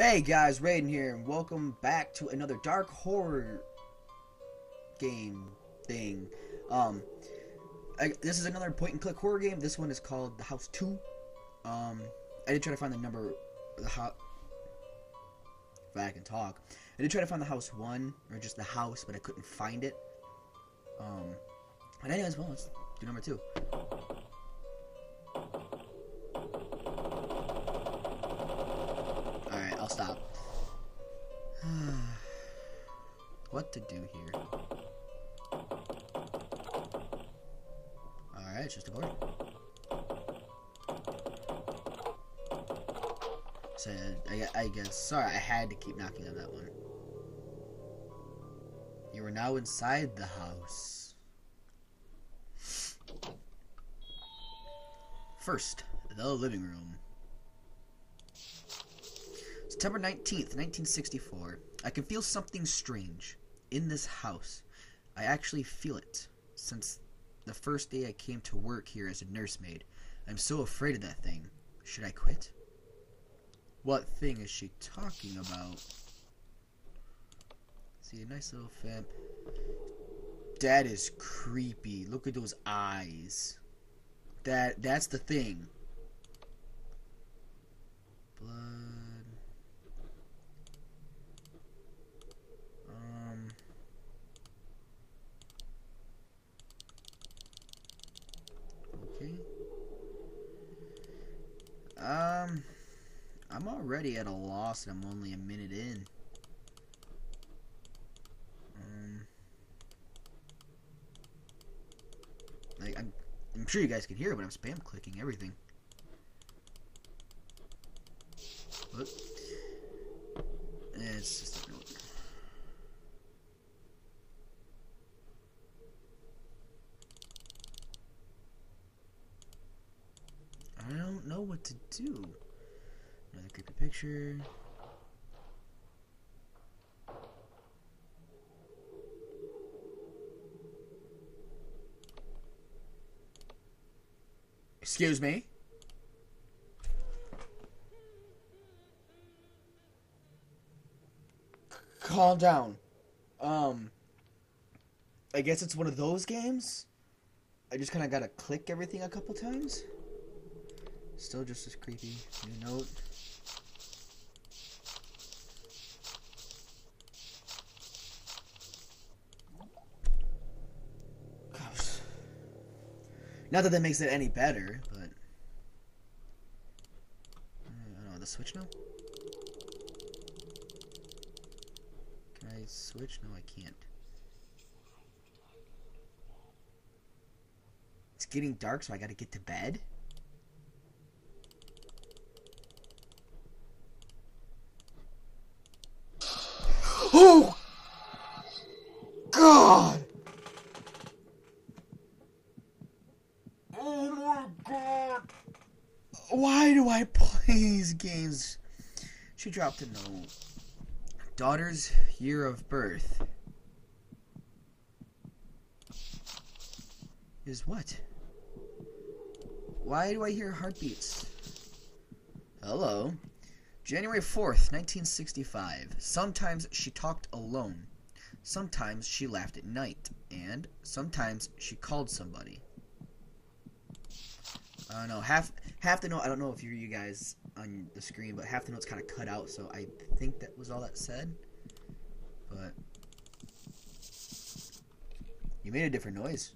Hey guys, Raiden here, and welcome back to another dark horror game thing. This is another point-and-click horror game. This one is called The House 2. I did try to find the number, if I can talk. I did try to find the House 1, or just the house, but I couldn't find it. But anyways, well, let's do number 2. Stop. What to do here? Alright, it's just a board. So, I guess. Sorry, I had to keep knocking on that one. You are now inside the house. First, the living room. September 19th, 1964. I can feel something strange in this house. I actually feel it since the first day I came to work here as a nursemaid. I'm so afraid of that thing. Should I quit? What thing is she talking about? See, a nice little fan. That is creepy. Look at those eyes. That's the thing. Blood. I'm already at a loss and I'm only a minute in. Like, I'm sure you guys can hear it, but I'm spam clicking everything. Oops. It's just a note. I don't know what to do. Another creepy picture. Excuse me. Calm down. I guess it's one of those games. I just kind of gotta click everything a couple times. Still just as creepy. New note. Gosh. Not that that makes it any better, but I don't know. The switch now? Can I switch? No, I can't. It's getting dark, so I gotta get to bed. Oh God! Oh my God! Why do I play these games? She dropped a note. Daughter's year of birth is what? Why do I hear heartbeats? Hello. January 4th, 1965. Sometimes she talked alone. Sometimes she laughed at night. And sometimes she called somebody. I don't know. Half the note, I don't know if you guys on the screen, but half the note's kind of cut out, so I think that was all that said. But you made a different noise.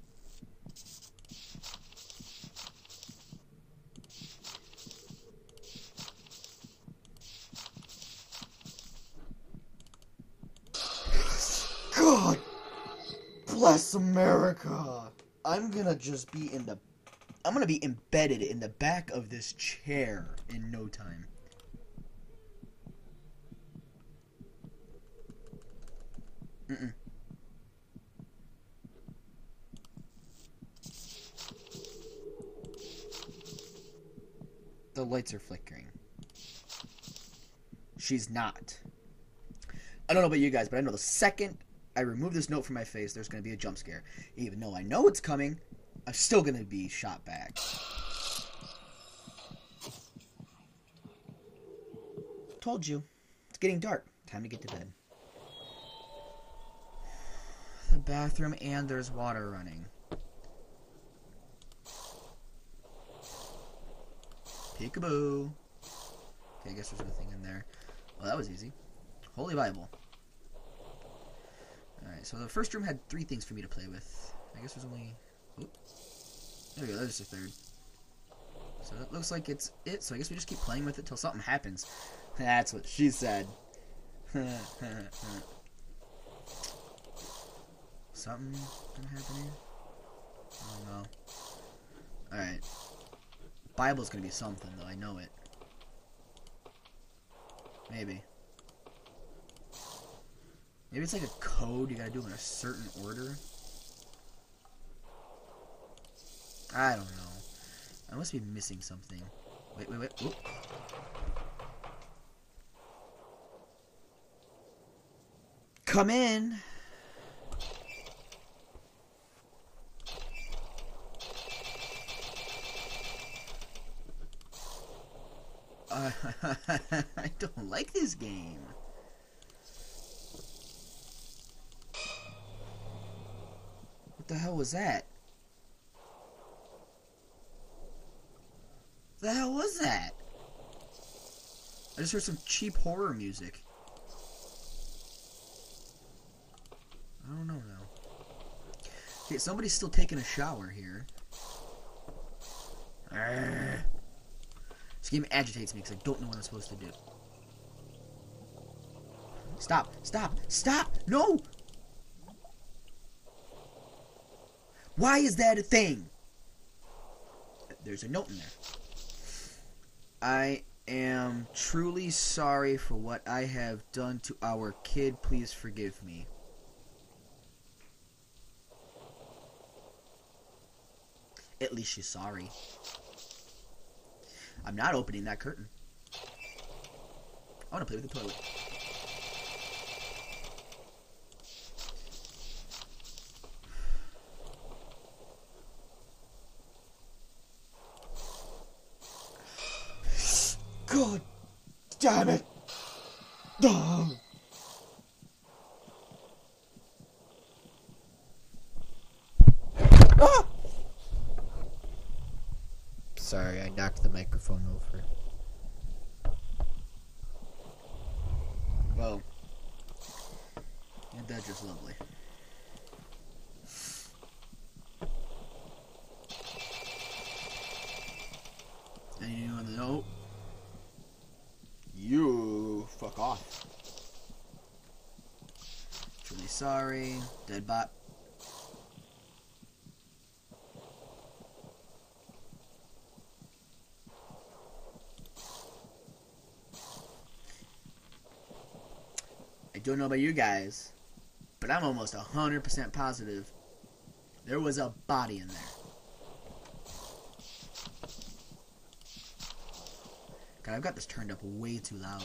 Bless America. I'm gonna be embedded in the back of this chair in no time. The lights are flickering. She's not. I don't know about you guys, but I know the second I remove this note from my face, there's going to be a jump scare. Even though I know it's coming, I'm still going to be shot back. Told you. getting dark. Time to get to bed. The bathroom, and there's water running. Peekaboo. Okay, I guess there's nothing in there. Well, that was easy. Holy Bible. Alright, so the first room had three things for me to play with. I guess there's only... Oop. There we go, there's the third. So that looks like it's it, so I guess we just keep playing with it till something happens. That's what she said. Something gonna happen here? Oh no. Alright. Bible's gonna be something though, I know it. Maybe. Maybe it's like a code you gotta do in a certain order. I don't know. I must be missing something. Wait, wait, wait. Oop. Come in! I don't like this game. What the hell was that? What the hell was that? I just heard some cheap horror music. I don't know now. Okay, somebody's still taking a shower here. Arrgh. This game agitates me because I don't know what I'm supposed to do. Stop! Stop! Stop! No! Why is that a thing? There's a note in there. I am truly sorry for what I have done to our kid. Please forgive me. At least she's sorry. I'm not opening that curtain. I want to play with the toilet. God damn it! Oh. Ah! Sorry, I knocked the microphone over. Well, and that's just lovely. Anyone on the note? You fuck off. Truly sorry. Dead bot. I don't know about you guys, but I'm almost 100% positive there was a body in there. God, I've got this turned up way too loud.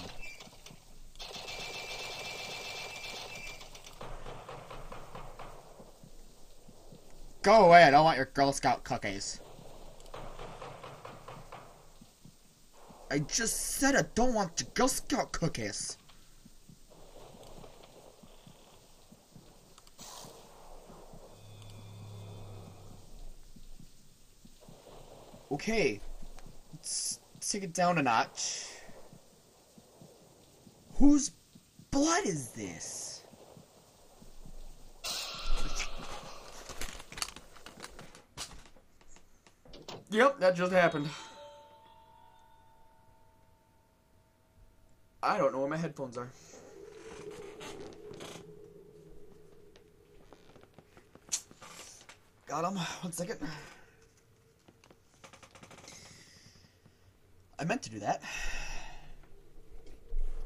Go away, I don't want your Girl Scout cookies. I just said I don't want your Girl Scout cookies. Okay. Take it down a notch. Whose blood is this? Yep, that just happened. I don't know where my headphones are. Got them. One second. I meant to do that.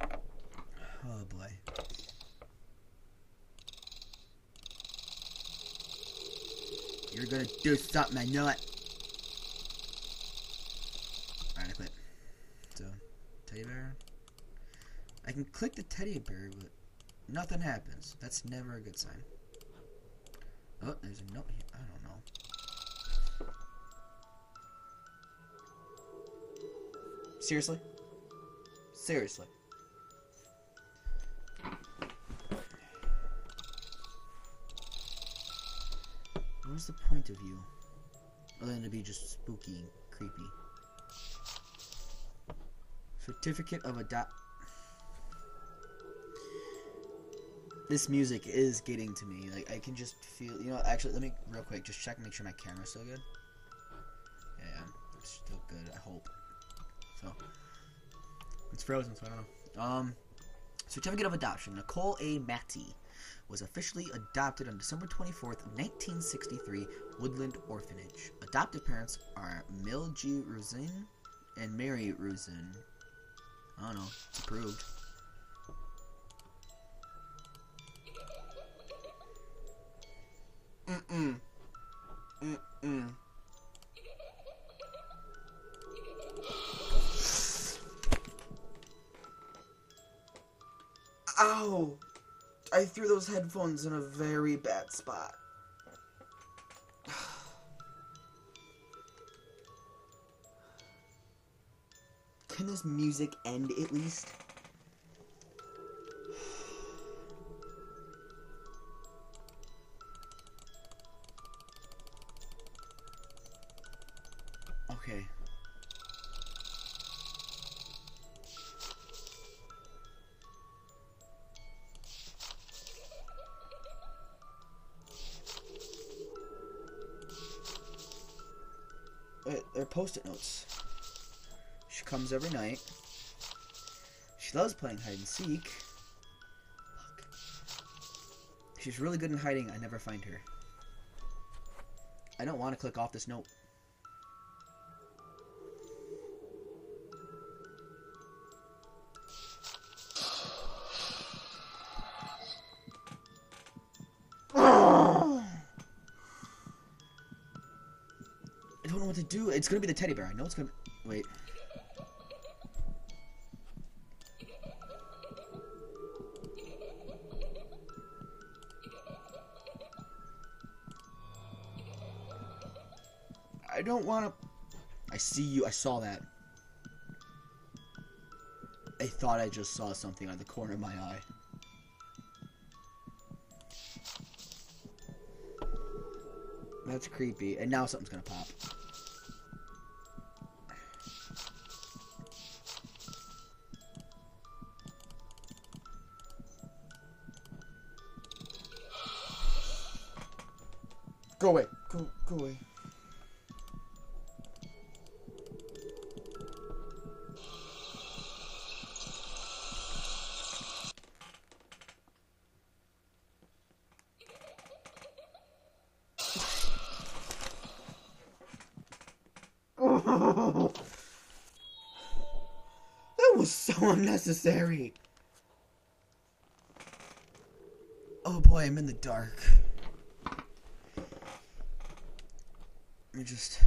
Oh boy. You're gonna do something, I know it. Alright, I quit. So, teddy bear. I can click the teddy bear, but nothing happens. That's never a good sign. Oh, there's a note here. I don't know. Seriously? Seriously. What's the point of you? Other than to be just spooky and creepy. Certificate of Adopt. This music is getting to me. Like, I can just feel, you know, actually, let me real quick just check and make sure my camera's still good. Yeah, it's still good, I hope. So, it's frozen, so I don't know. Certificate of Adoption. Nicole A. Matty was officially adopted on December 24th, 1963, Woodland Orphanage. Adopted parents are Mil G. Rusin and Mary Rusin. I don't know. Approved. Ow! I threw those headphones in a very bad spot. Can this music end at least? Okay. They're post-it notes. She comes every night. She loves playing hide and seek. Fuck. She's really good in hiding. I never find her. I don't want to click off this note. Dude, it's gonna be the teddy bear. I know it's gonna be. Wait. I don't wanna. I see you. I saw that. I thought I just saw something out of the corner of my eye. That's creepy. And now something's gonna pop. Go away. Go away. Oh, that was so unnecessary. Oh boy, I'm in the dark. Just,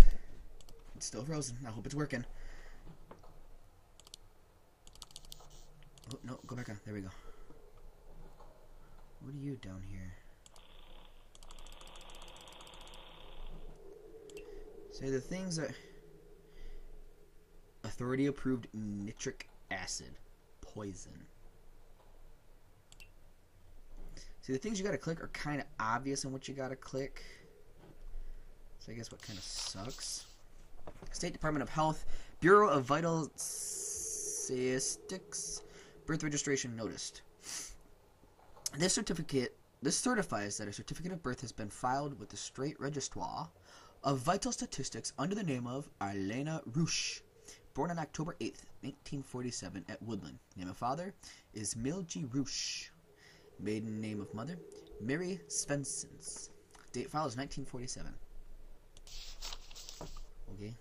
it's still frozen. I hope it's working. Oh, no, go back on. There we go. What are you down here? Say the things that... Authority approved nitric acid. Poison. See, the things you gotta click are kind of obvious on what you gotta click. So I guess what kind of sucks. State Department of Health, Bureau of Vital Statistics, birth registration noticed. This certifies that a certificate of birth has been filed with the State Registrar of Vital Statistics under the name of Arlena Roosh, born on October 8th, 1947 at Woodland. Name of father is Milgi Roosh. Maiden name of mother, Mary Svensons. Date file is 1947. Okay.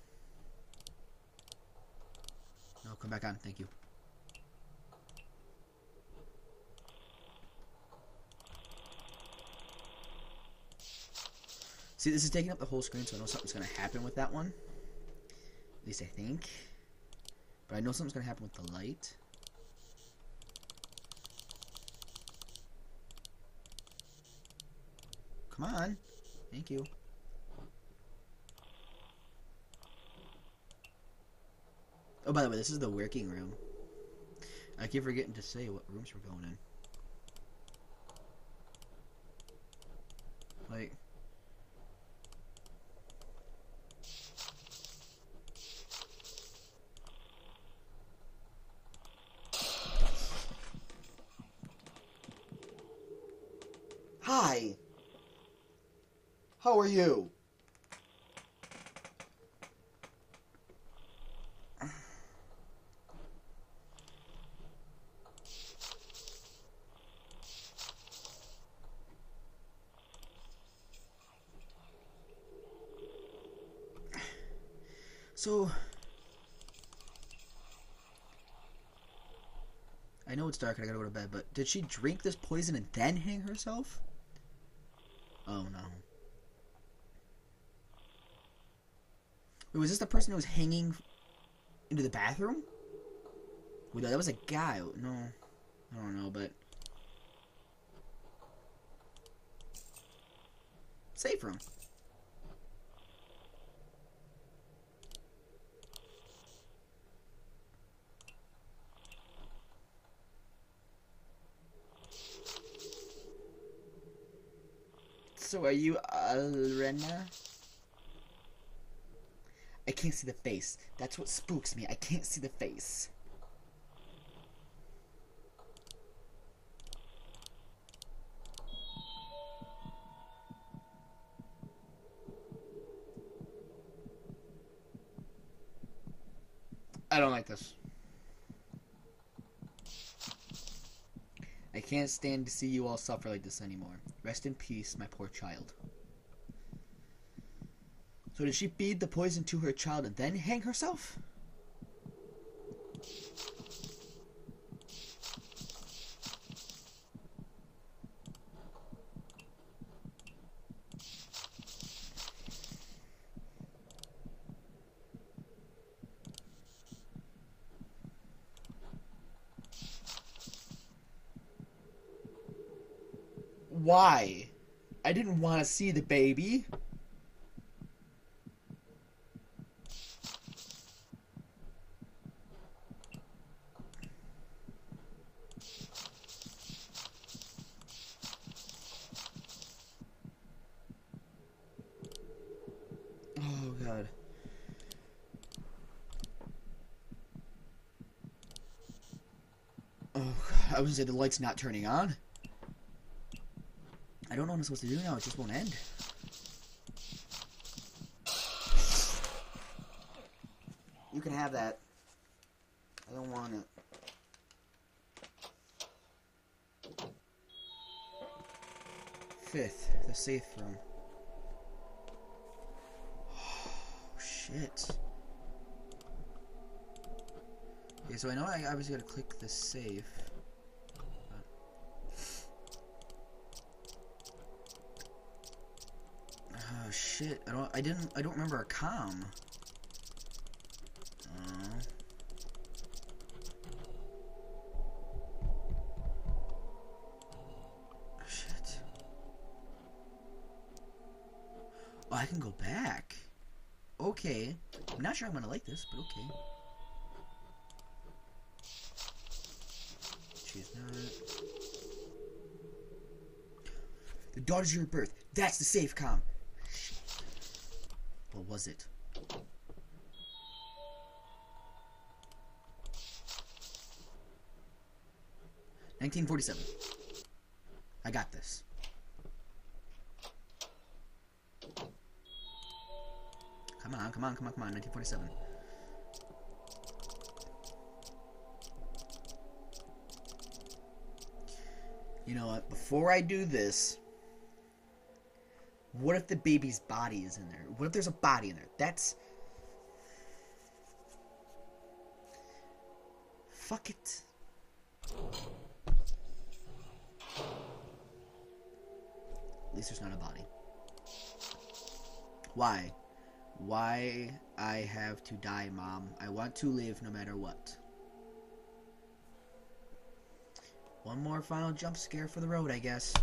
No, come back on. Thank you. See, this is taking up the whole screen, so I know something's going to happen with that one. At least I think. But I know something's going to happen with the light. Come on. Thank you. Oh, by the way, this is the working room. I keep forgetting to say what rooms we're going in. Like, Hi. How are you? So, I know it's dark and I gotta go to bed, but did she drink this poison and then hang herself? Oh no. Wait, was this the person who was hanging into the bathroom? Wait, no, that was a guy. No, I don't know, but save room. So are you Arlena? I can't see the face. That's what spooks me. I can't see the face. I don't like this. I can't stand to see you all suffer like this anymore. Rest in peace, my poor child. So did she feed the poison to her child and then hang herself? Why? I didn't want to see the baby. Oh, God. Oh, God. I was gonna say the light's not turning on. I don't know what I'm supposed to do now, it just won't end. You can have that. I don't want it. Fifth, the safe room. Oh, shit. Okay, so I know I was gonna click the safe. Oh shit, I don't remember a com. Shit. Oh, I can go back. Okay. I'm not sure I'm gonna like this, but okay. She's not. The daughter's year of birth. That's the safe com. What was it? "1947. I got this. Come on, come on, come on, come on. 1947. You know what? Before I do this. What if the baby's body is in there? What if there's a body in there? That's... Fuck it. At least there's not a body. Why? Why I have to die, Mom? I want to live no matter what. One more final jump scare for the road, I guess.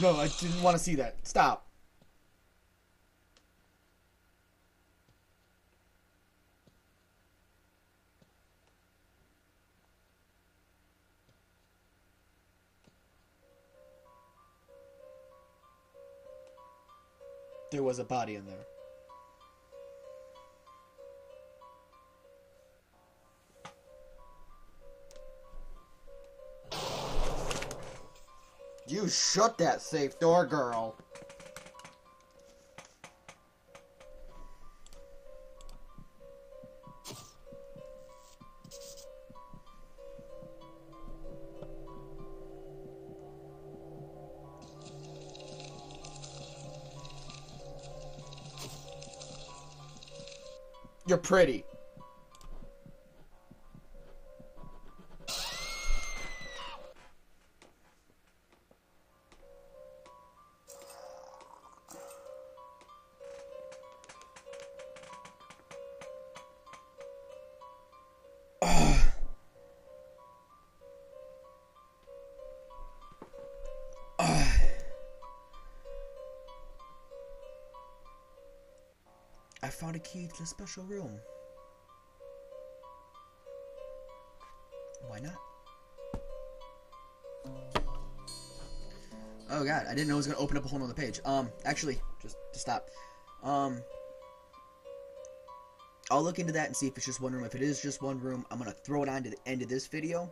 No, I didn't want to see that. Stop. There was a body in there. You shut that safe door, girl. You're pretty. I found a key to the special room. Why not? Oh god, I didn't know it was gonna open up a whole nother page. Actually, just to stop. I'll look into that and see if it's just one room. If it is just one room, I'm gonna throw it on to the end of this video.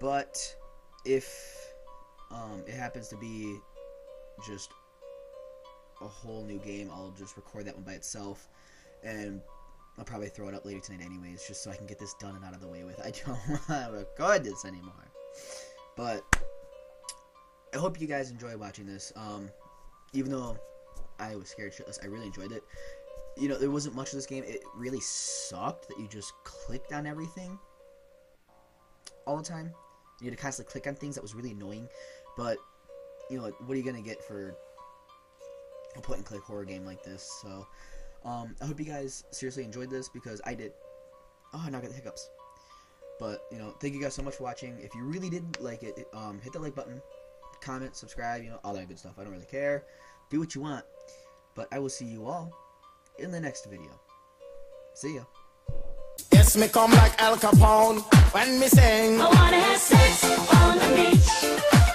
But if it happens to be just a whole new game, I'll just record that one by itself, and I'll probably throw it up later tonight anyways, just so I can get this done and out of the way with. I don't want to record this anymore, but I hope you guys enjoy watching this. Even though I was scared shitless, I really enjoyed it. You know, there wasn't much of this game. It really sucked that you just clicked on everything all the time. You had to constantly click on things. That was really annoying, but you know, what are you gonna get for a point-and-click horror game like this? So, I hope you guys seriously enjoyed this, because I did. Oh, I now got the hiccups. But, you know, thank you guys so much for watching. If you really did like it, hit the like button, comment, subscribe, you know, all that good stuff. I don't really care. Do what you want. But I will see you all in the next video. See ya. Yes, me come like Al Capone when me sing. I wanna have sex on the beach.